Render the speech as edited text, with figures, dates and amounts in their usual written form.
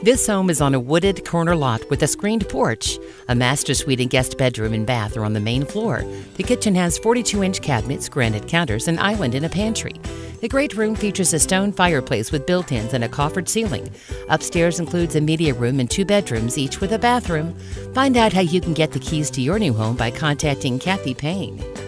This home is on a wooded corner lot with a screened porch. A master suite and guest bedroom and bath are on the main floor. The kitchen has 42-inch cabinets, granite counters, an island, and a pantry. The great room features a stone fireplace with built-ins and a coffered ceiling. Upstairs includes a media room and two bedrooms, each with a bathroom. Find out how you can get the keys to your new home by contacting Kathy Payne.